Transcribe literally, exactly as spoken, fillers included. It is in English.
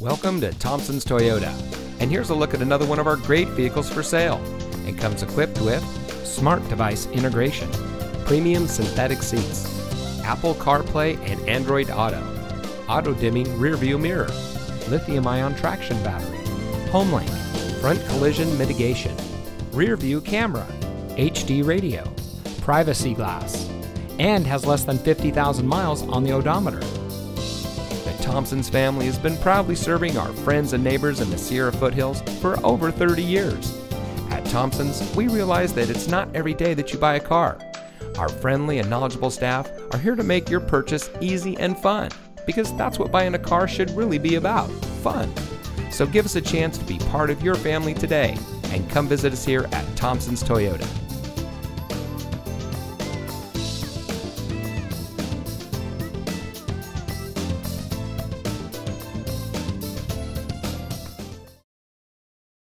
Welcome to Thompsons Toyota, and here's a look at another one of our great vehicles for sale. It comes equipped with smart device integration, premium synthetic seats, Apple CarPlay and Android Auto, auto-dimming rear-view mirror, lithium-ion traction battery, HomeLink, front collision mitigation, rear-view camera, H D radio, privacy glass, and has less than fifty thousand miles on the odometer. Thompsons family has been proudly serving our friends and neighbors in the Sierra foothills for over thirty years. At Thompsons, we realize that it's not every day that you buy a car. Our friendly and knowledgeable staff are here to make your purchase easy and fun, because that's what buying a car should really be about, fun. So give us a chance to be part of your family today and come visit us here at Thompsons Toyota.